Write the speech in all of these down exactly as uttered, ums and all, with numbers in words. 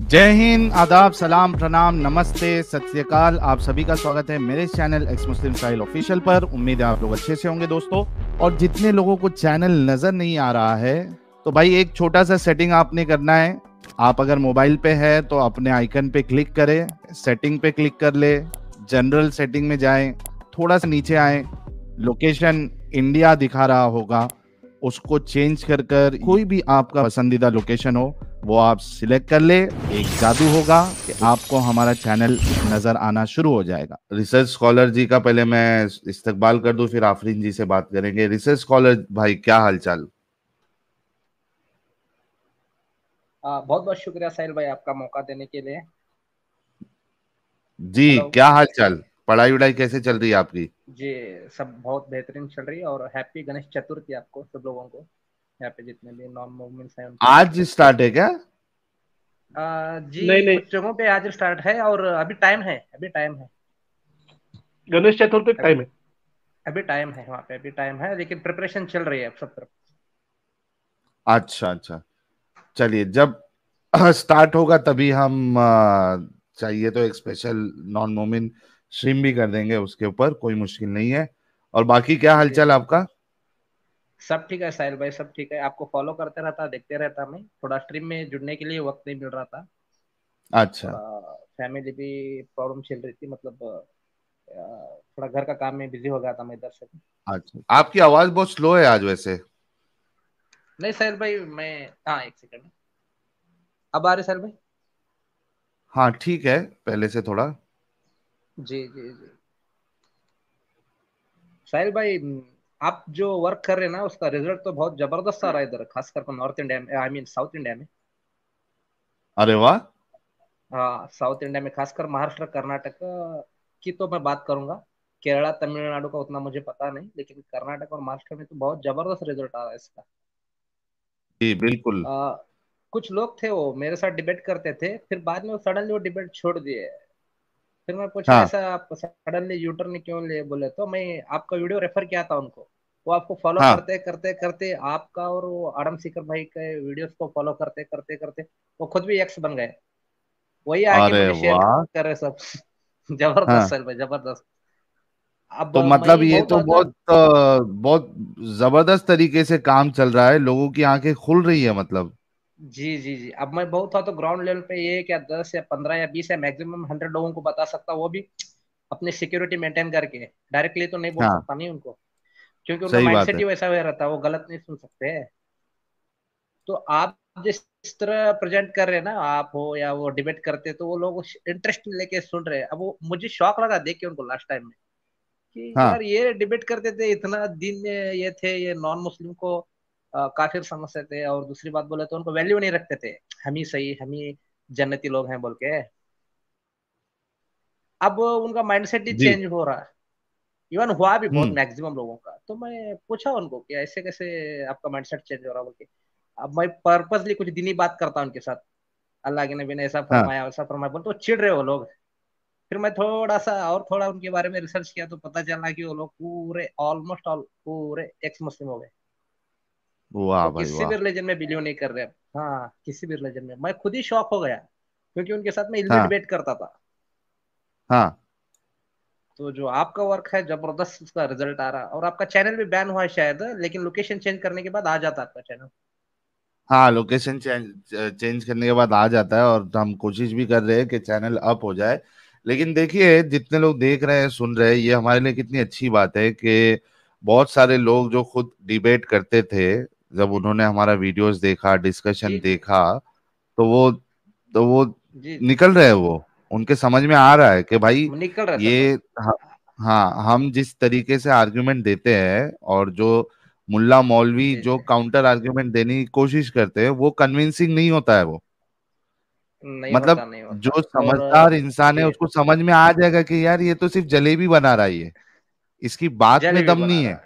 जय हिंद, आदाब, सलाम, प्रणाम, नमस्ते, सत श्री अकाल। आप सभी का स्वागत है मेरे channel ex Muslim Sahil official पर। उम्मीद है आप लोग अच्छे से होंगे दोस्तों। और जितने लोगों को चैनल नजर नहीं आ रहा है तो भाई एक छोटा सा सेटिंग आपने करना है। आप अगर मोबाइल पे है तो अपने आइकन पे क्लिक करें, सेटिंग पे क्लिक कर ले, जनरल सेटिंग में जाए, थोड़ा सा नीचे आए, लोकेशन इंडिया दिखा रहा होगा, उसको चेंज कर कर कोई भी आपका पसंदीदा लोकेशन हो वो आप सिलेक्ट कर ले। एक जादू होगा कि आपको हमारा चैनल नजर आना शुरू हो जाएगा। रिसर्च स्कॉलर जी का पहले मैं इस्तकबाल कर दूं, फिर आफरीन जी से बात करेंगे। रिसर्च स्कॉलर भाई, क्या हालचाल? बहुत बहुत शुक्रिया साहिल भाई आपका, मौका देने के लिए जी। Hello. क्या हालचाल, पढ़ाई उड़ाई कैसे चल रही है आपकी? जी सब बहुत बेहतरीन चल रही है। और हैप्पी गणेश चतुर्थी आपको, सब लोगों को, यहाँ पे जितने भी नॉन मूवमेंट्स हैं। आज स्टार्ट है क्या? आ, जी नहीं नहीं, कुछ जगहों पे आज स्टार्ट है और अभी टाइम है, अभी टाइम है गणेश चतुर्थी तक टाइम है, अभी टाइम है वहाँ पे, अभी टाइम है, लेकिन प्रिपरेशन चल रही है अब सब तरफ। अच्छा अच्छा, चलिए जब स्टार्ट होगा तभी हम चाहिए तो एक स्पेशल नॉन मोमिन स्ट्रीम भी कर देंगे, उसके ऊपर कोई मुश्किल नहीं है। और बाकी क्या हालचाल आपका? सब ठीक है साहिल भाई, सब ठीक है। आपको फॉलो करते रहता, देखते रहता मैं, थोड़ा स्ट्रीम में जुड़ने के लिए वक्त नहीं मिल रहा था। अच्छा, फैमिली भी प्रॉब्लम चल रही थी, मतलब थोड़ा घर का काम में बिजी हो गया था मैं इधर से। अच्छा, आपकी आवाज बहुत स्लो है आज वैसे। नहीं साहिल भाई मैं, हाँ एक सेकंड, अब आ रही साहिल भाई? हाँ ठीक है, पहले से थोड़ा। जी जी जी साहिल भाई, आप जो वर्क कर रहे हैं ना उसका रिजल्ट तो बहुत जबरदस्त आ रहा है इधर, खासकर नॉर्थ इंडिया में, आई मीन साउथ इंडिया में। अरे वाह, हाँ साउथ इंडिया में, खासकर महाराष्ट्र, कर्नाटक की तो मैं बात करूंगा, केरला तमिलनाडु का उतना मुझे पता नहीं, लेकिन कर्नाटक और महाराष्ट्र में तो बहुत जबरदस्त रिजल्ट आ रहा है इसका। जी बिल्कुल। आ, कुछ लोग थे वो मेरे साथ डिबेट करते थे, फिर बाद में वो सडनली वो डिबेट छोड़ दिए। फिर मैं पूछा ऐसा आप सडनली यूटर्न क्यों ले? बोले तो मैं आपका वीडियो रेफर किया था उनको, वो आपको फॉलो हाँ। करते करते करते आपका और वो आडम सीकर भाई के वीडियोस को फॉलो करते करते करते वो खुद भी एक्स बन गए। वही आगे मुझे शेयर कर रहे सब। जबरदस्त सर भाई, जबरदस्त। अब तो मतलब ये तो बहुत बहुत जबरदस्त तरीके से काम चल रहा है, लोगों की आंखें खुल रही है मतलब। जी जी जी अब मैं बहुत था तो ग्राउंड लेवल पे ये क्या दस या पंद्रह या बीस या मैक्सिमम हंड्रेड लोगों को बता सकता, वो भी अपनी सिक्योरिटी मेंटेन करके, डायरेक्टली तो नहीं बोल हाँ। सकता नहीं उनको, क्योंकि उनका माइंडसेट ही वैसा हुआ रहता, वो गलत नहीं सुन सकते। तो आप जिस तरह प्रेजेंट कर रहे हैं ना आप हो या वो डिबेट करते, तो वो लोग इंटरेस्ट लेके सुन रहे हैं। अब वो मुझे शौक लगा देख के उनको लास्ट टाइम में कि हाँ। यार ये डिबेट करते थे, इतना दिन ये थे, ये नॉन मुस्लिम को आ, काफिर समझते थे, और दूसरी बात बोले तो उनको वैल्यू नहीं रखते थे, हम ही सही, हम ही जन्नती लोग हैं बोल के। अब उनका माइंडसेट ही चेंज हो रहा है, इवन हुआ भी बहुत मैक्सिमम लोगों का। तो मैं पूछा उनको कि ऐसे कैसे आपका माइंडसेट चेंज हो रहा है। अब मैं पर्पसली कुछ दिन ही बात करता हूं उनके साथ, अल्लाह के नबी ने ऐसा फरमाया वैसा फरमाया बोल, तो चिढ़ रहे वो लोग। फिर मैं थोड़ा सा और थोड़ा उनके बारे में रिसर्च किया तो पता चला कि वो लोग पूरे ऑलमोस्ट ऑल पूरे एक्स मुस्लिम हो गए। वाह भाई, किसी भी रिलीजन में बिलीव नहीं कर रहे। हाँ किसी भी रिलीजन में। मैं खुद ही शॉक हो गया क्योंकि उनके साथ मैं इल्ली डिबेट करता था। हाँ तो जो आपका वर्क है जबरदस्त, उसका रिजल्ट आ रहा है। और आपका चैनल भी बैन हुआ है शायद, लेकिन लोकेशन चेंज करने के बाद आ जाता है आपका चैनल। हाँ लोकेशन चेंज चेंज करने के बाद आ जाता है, और हम कोशिश भी कर रहे हैं कि चैनल अप हो जाए। लेकिन देखिए जितने लोग देख रहे हैं सुन रहे हैं, ये हमारे लिए कितनी अच्छी बात है कि बहुत सारे लोग जो खुद डिबेट करते थे, जब उन्होंने हमारा वीडियोस देखा, डिस्कशन देखा, तो वो तो वो निकल रहे हैं, वो उनके समझ में आ रहा है कि भाई ये हाँ हम जिस तरीके से आर्ग्यूमेंट देते हैं और जो मुल्ला मौलवी जो काउंटर आर्ग्यूमेंट देने की कोशिश करते हैं वो कन्विंसिंग नहीं होता है। वो नहीं मतलब होता, नहीं होता। जो समझदार इंसान है उसको समझ में आ जाएगा कि यार ये तो सिर्फ जलेबी बना रहा है, ये इसकी बात में दम नहीं है।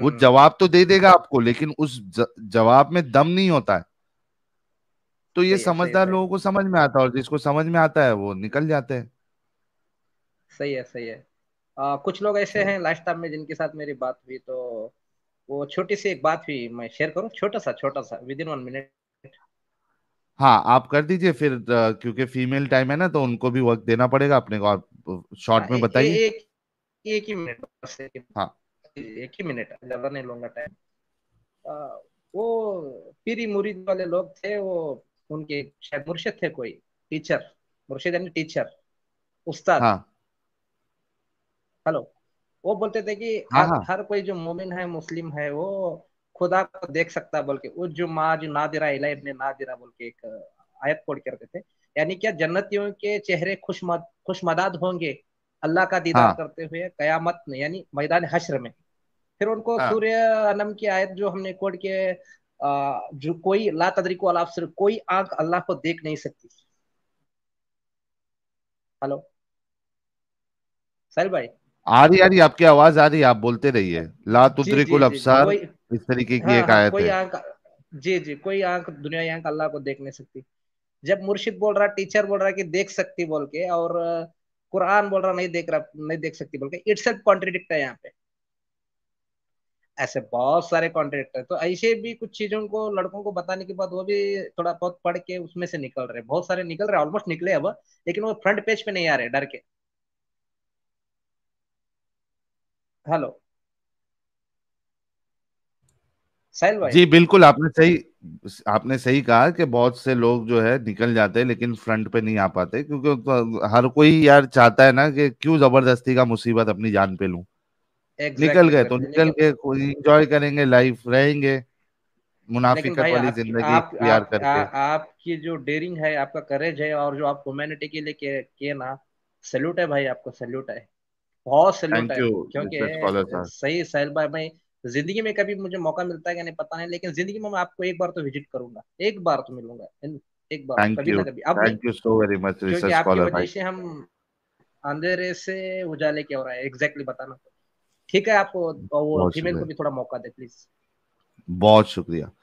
वो जवाब तो दे देगा आपको, लेकिन उस जवाब में दम नहीं होता है। तो ये समझदार लोगों को समझ में आता है, और जिसको समझ में आता है वो निकल जाते हैं। सही है, सही है। आ, कुछ लोग ऐसे हैं लास्ट टाइम में जिनके साथ मेरी बात हुई, तो वो छोटी सी एक बात हुई, मैं शेयर करूं? छोटा सा छोटा सा विद इन वन मिनट। हाँ आप कर दीजिए फिर, अ, क्योंकि फीमेल टाइम है ना तो उनको भी वक्त देना पड़ेगा अपने को। आप शॉर्ट में बताइए। एक एक ही मिनट बस, हाँ एक ही मिनट, ज्यादा नहीं लूंगा टाइम। वो पीरी मुरीद वाले लोग थे, वो उनके शायद मुर्शिद थे कोई, टीचर, मुर्शिद यानी टीचर, उस्ताद। हाँ हेलो, वो बोलते थे कि हाँ हर, हाँ हर कोई जो मोमिन है मुस्लिम है वो खुदा को देख सकता है बोल के, वो जो माँ जो नादिरा इला इब्ने नादिरा बोल के एक आयत कोड करते थे, यानी क्या जन्नतियों के चेहरे खुशमद खुशमदाद होंगे अल्लाह का दीदार हाँ। करते हुए कयामत में यानी मैदान हश्र में। फिर उनको हाँ। सूर्य अनम की आयत जो हमने कोड के आ, जो कोई ला तदरीकु अल अब्सार, कोई आंख अल्लाह को देख नहीं सकती। हेलो साहिल भाई, आ रही आ रही आपकी आवाज आ रही, आप बोलते रहिए। ला तदरीकुल अब्सार इस तरीके की हाँ, एक आयत कोई है। आंख जी जी कोई आंख दुनिया आंख अल्लाह को देख नहीं सकती। जब मुर्शिद बोल रहा, टीचर बोल रहा कि देख सकती बोल के, और कुरान बोल रहा नहीं देख रहा नहीं देख सकती बोल के, इट्स सेल्फ कॉन्ट्रडिक्ट है। यहाँ पे ऐसे बहुत सारे कॉन्ट्रडिक्टर, तो ऐसे भी कुछ चीजों को लड़कों को बताने के बाद वो भी थोड़ा बहुत पढ़ के उसमें से निकल रहे, बहुत सारे निकल रहे, ऑलमोस्ट निकले अब, लेकिन वो फ्रंट पेज पे नहीं आ रहे डर के। हेलो साहिल भाई जी बिल्कुल, आपने सही आपने सही कहा कि बहुत से लोग जो है निकल जाते हैं लेकिन फ्रंट पे नहीं आ पाते, क्योंकि तो हर कोई यार चाहता है ना कि क्यों जबरदस्ती का मुसीबत अपनी जान पे लूं। Exactly, निकल गए तो निकल के एंजॉय करेंगे लाइफ, रहेंगे मुनाफिकत वाली जिंदगी प्यार करके। आपकी जो डेयरिंग है, आपका करेज है, और जो आप ह्यूमैनिटी के लिए किए के, ना सैल्यूट है भाई, आपको सैल्यूट है, बहुत सैल्यूट है। क्योंकि सही साहिल भाई, मैं जिंदगी में कभी मुझे मौका मिलता है कि नहीं पता नहीं, लेकिन जिंदगी में मैं आपको एक बार तो विजिट करूंगा, एक बार तो मिलूंगा, एक बार कभी ना कभी। Thank you so very much research scholar भाई। से हम अंधेरे से उजाले की ओर आए, एग्जैक्टली बताना। ठीक है, आपको वो फीमेल को भी थोड़ा मौका दे प्लीज। बहुत शुक्रिया।